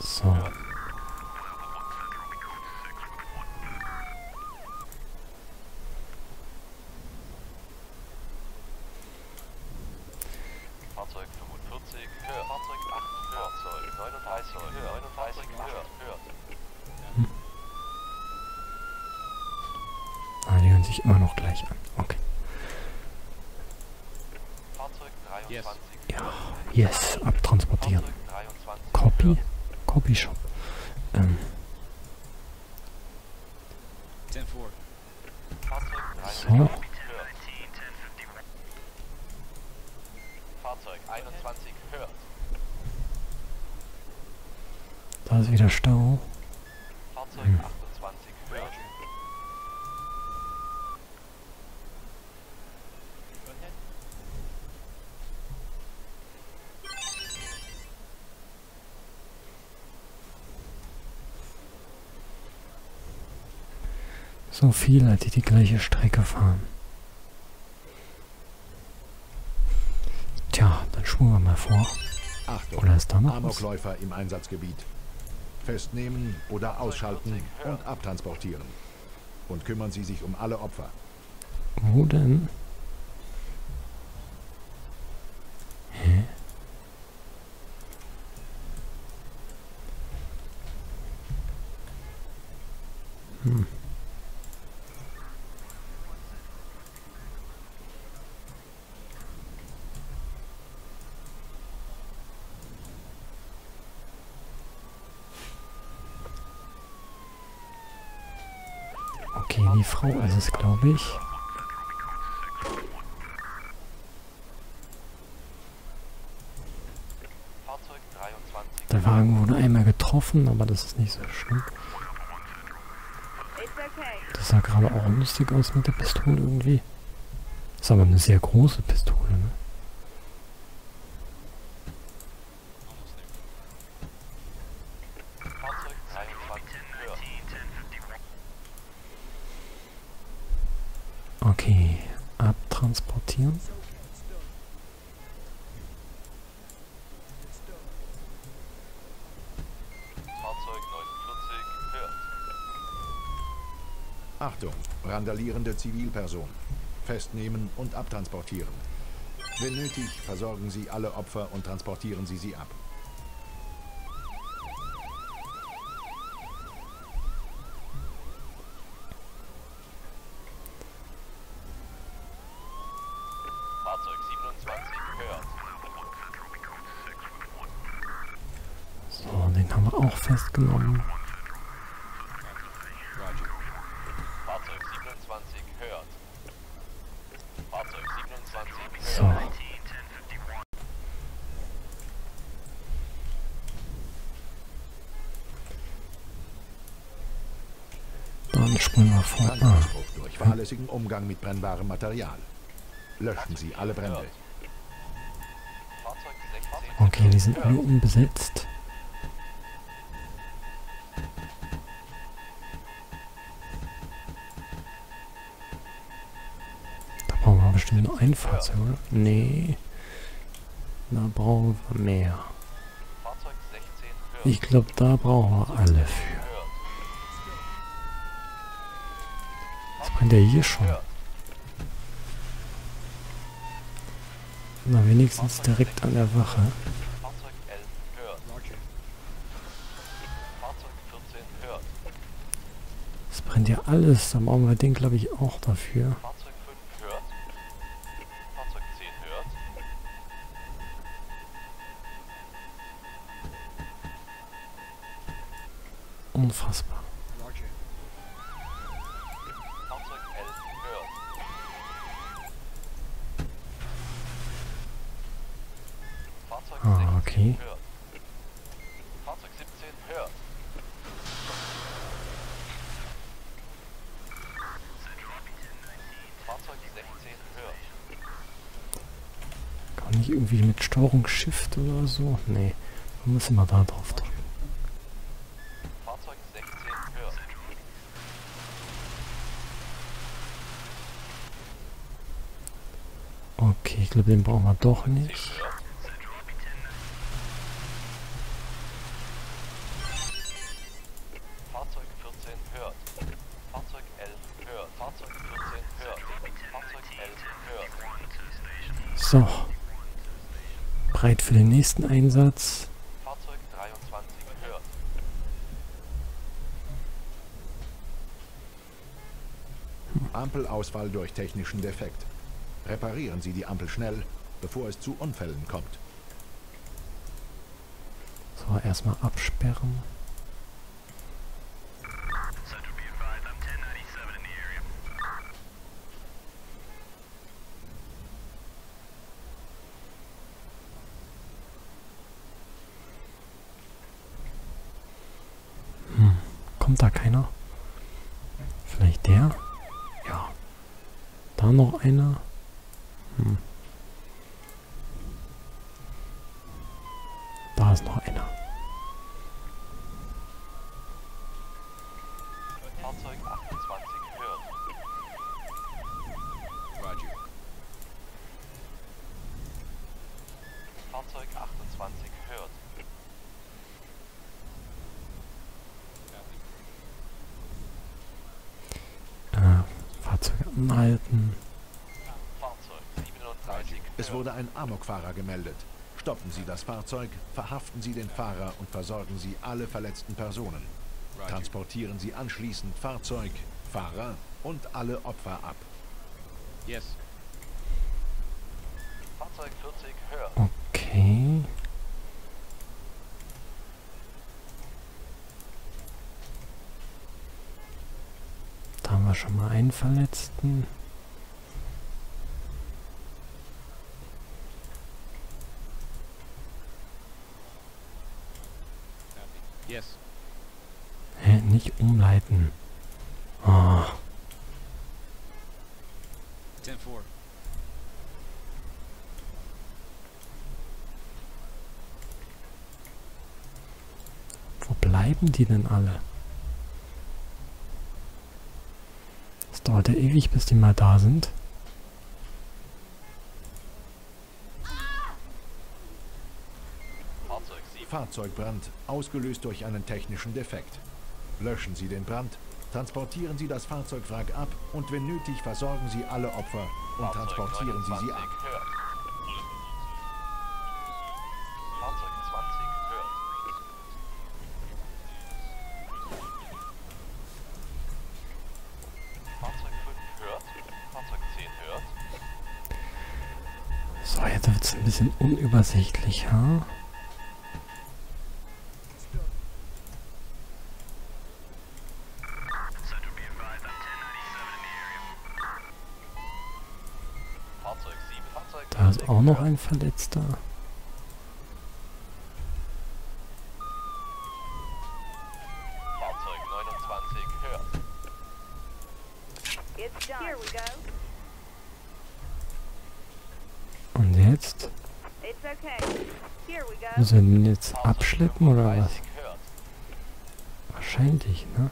So. Fahrzeug 45, Höhe, Fahrzeug 8, Fahrzeug 39, Höhe, 39, Höhe. Ah, die hören sich immer noch gleich an. Okay. Fahrzeug 23. Ja, yes, abtransportieren. Copy, Copy Shop. 10 vor. So. Fahrzeug 21 hört. Da ist wieder Stau. Fahrzeug 28 hört. So viele, die gleiche Strecke fahren. Tja, dann spulen wir mal vor. Achtung, oder ist da noch Amokläufer im Einsatzgebiet. Festnehmen oder ausschalten und abtransportieren. Und kümmern Sie sich um alle Opfer. Wo denn? Hä? Hm. Okay, die Frau ist es, glaube ich. Der Wagen wurde einmal getroffen, aber das ist nicht so schlimm. Das sah gerade auch lustig aus mit der Pistole irgendwie. Ist aber eine sehr große Pistole, ne? Okay, abtransportieren. Fahrzeug 49 hört. Achtung, randalierende Zivilperson. Festnehmen und abtransportieren. Wenn nötig, versorgen Sie alle Opfer und transportieren Sie sie ab. Auch festgenommen. Fahrzeug 27 hört. Fahrzeug 27 hört. So. Dann springen wir vor. Ah. Durch fahrlässigen Umgang mit brennbarem Material. Löschen Sie alle Brände. Okay, die sind alle unbesetzt. Bestimmt nur ein Fahrzeug, oder? Nee. Da brauchen wir mehr. Ich glaube, da brauchen wir alle für. Was brennt der hier schon? Na, wenigstens direkt an der Wache. Es brennt ja alles. Da brauchen wir den, glaube ich, auch dafür. Unfassbar. Ah, okay. Fahrzeug 17 hört. Fahrzeug 16 hört. Kann ich irgendwie mit Steuerung Shift oder so? Nee, da müssen wir da drauf drücken. Okay, ich glaube, den brauchen wir doch nicht. So. Bereit für den nächsten Einsatz. Fahrzeug 23 höher. Ampelausfall durch technischen Defekt. Reparieren Sie die Ampel schnell, bevor es zu Unfällen kommt. So, erstmal absperren. Kommt da keiner? Vielleicht der? Ja. Da noch einer? Da ist noch einer. Fahrzeug 28 hört. Roger. Fahrzeug 28 hört. Fahrzeuge anhalten. Es wurde ein Amokfahrer gemeldet. Stoppen Sie das Fahrzeug, verhaften Sie den Fahrer und versorgen Sie alle verletzten Personen. Transportieren Sie anschließend Fahrzeug, Fahrer und alle Opfer ab. Yes. Fahrzeug 40 höher. Okay. Da haben wir schon mal einen Verletzten. Yes. Hä, nicht umleiten. Oh. 10-4. Wo bleiben die denn alle? Es dauert ja ewig, bis die mal da sind. Fahrzeugbrand, ausgelöst durch einen technischen Defekt. Löschen Sie den Brand, transportieren Sie das Fahrzeugwrack ab und wenn nötig versorgen Sie alle Opfer und transportieren Sie sie ab. Fahrzeug 20 hört. Fahrzeug 5 hört. Fahrzeug 10 hört. So, jetzt wird es ein bisschen unübersichtlich, ha? Da ist auch noch ein Verletzter. Fahrzeug 29 hört. It's done. Here we go. Und jetzt? It's okay. Here we go. Müssen wir den jetzt abschleppen oder was? Wahrscheinlich, ne?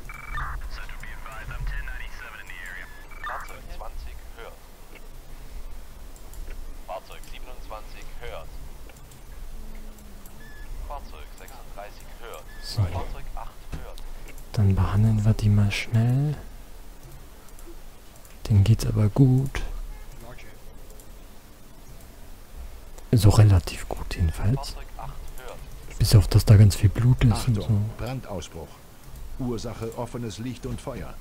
Fahrzeug 27 hört. Fahrzeug 36 hört. So. Fahrzeug 8 hört. Dann behandeln wir die mal schnell. Den geht's aber gut. So relativ gut jedenfalls. Bis auf dass da ganz viel Blut ist und so. Brandausbruch. Ursache offenes Licht und Feuer.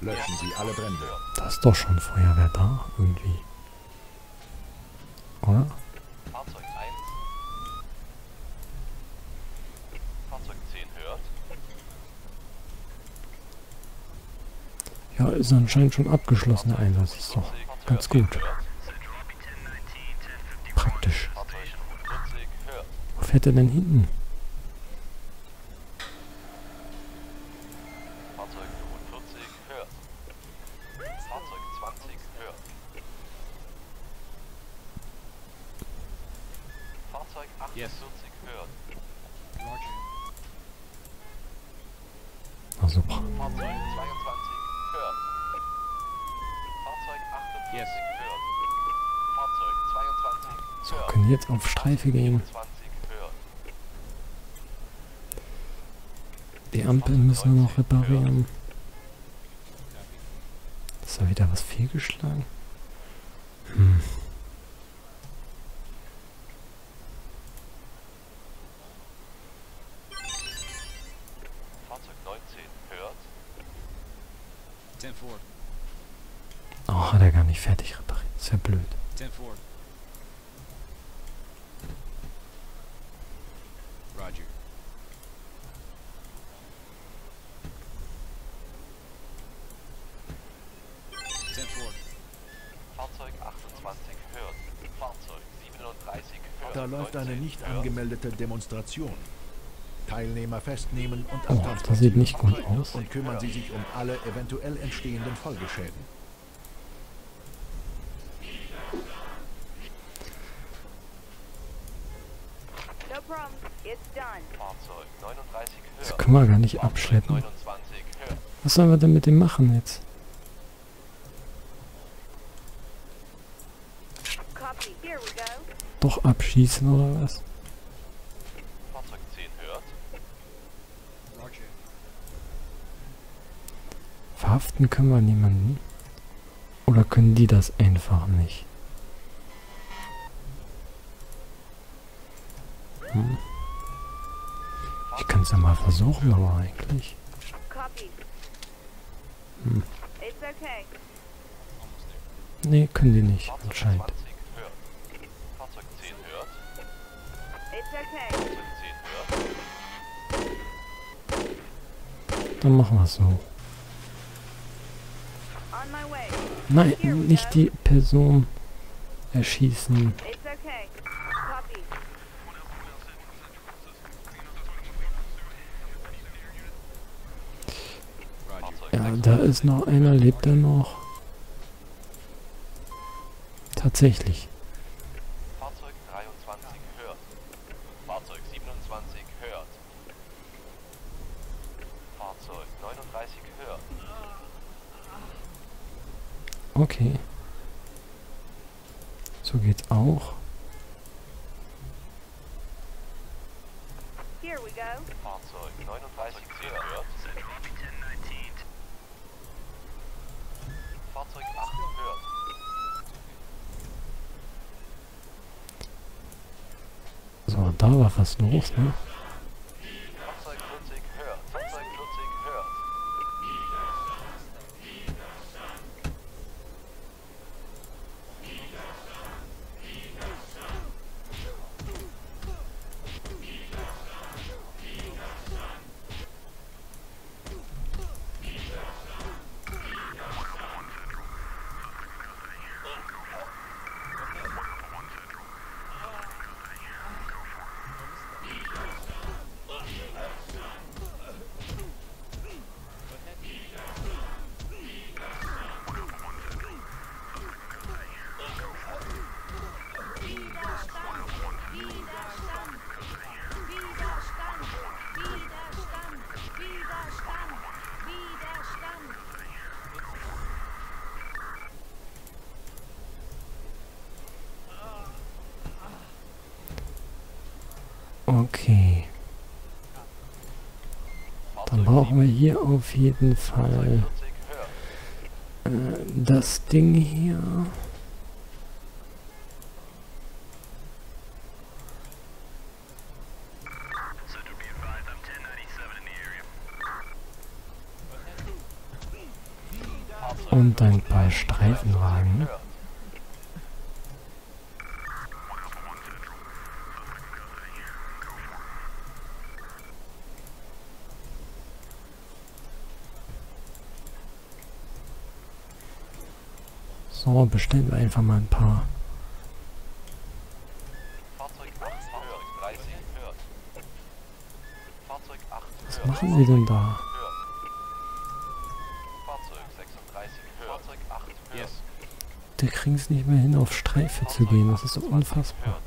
Löschen Sie alle Brände. Da ist doch schon Feuerwehr da irgendwie. Oder? Fahrzeug 1. Fahrzeug 10 hört. Ja, ist anscheinend schon abgeschlossen der Einsatz. Ist doch ganz gut. Praktisch. Wo fährt er denn hinten? Fahrzeug 45 hört. Fahrzeug 20 hört. Fahrzeug 48 hört. Roger. Also Fahrzeug 22 hört. Fahrzeug 48 hört. Fahrzeug 22 hört. So, können jetzt auf Streife gehen. Die Ampel müssen wir noch reparieren. Ist da wieder was fehlgeschlagen? Oh, hat er gar nicht fertig repariert. Ist ja blöd. Da läuft eine nicht angemeldete Demonstration. Teilnehmer festnehmen und abtransportieren. Das sieht nicht gut aus. Und kümmern Sie sich um alle eventuell entstehenden Folgeschäden. Das können wir gar nicht abschleppen. Was sollen wir denn mit dem machen jetzt? Doch abschießen oder was? Fahrzeug 10 hört. Verhaften können wir niemanden. Oder können die das einfach nicht? Hm. Ich kann es ja mal versuchen, aber eigentlich. Hm. Nee, können die nicht, anscheinend. Dann machen wir es so. Nein, nicht die Person erschießen. Ja, da ist noch einer, lebt er noch? Tatsächlich. Okay. So geht's auch. Here we go. Fahrzeug 39 gehört. Fahrzeug 8 gehört. So, da war was los, ne? Okay. Dann brauchen wir hier auf jeden Fall das Ding hier. Und ein paar Streifenwagen. So, bestellen wir einfach mal ein paar. Was machen sie denn da? Der kriegt es nicht mehr hin, auf Streife zu gehen. Das ist so unfassbar.